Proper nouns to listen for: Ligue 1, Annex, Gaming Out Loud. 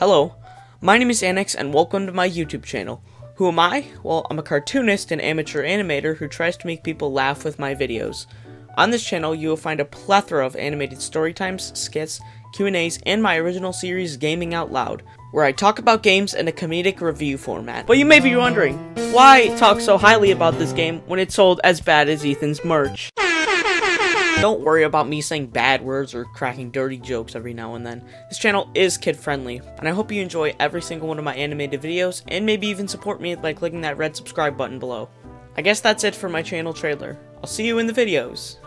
Hello, my name is Annex and welcome to my YouTube channel. Who am I? Well, I'm a cartoonist and amateur animator who tries to make people laugh with my videos. On this channel, you will find a plethora of animated story times, skits, Q&As, and my original series, Gaming Out Loud, where I talk about games in a comedic review format. But you may be wondering, why talk so highly about this game when it's sold as bad as Ethan's merch? Don't worry about me saying bad words or cracking dirty jokes every now and then. This channel is kid-friendly, and I hope you enjoy every single one of my animated videos, and maybe even support me by clicking that red subscribe button below. I guess that's it for my channel trailer. I'll see you in the videos.